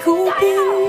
Cupid.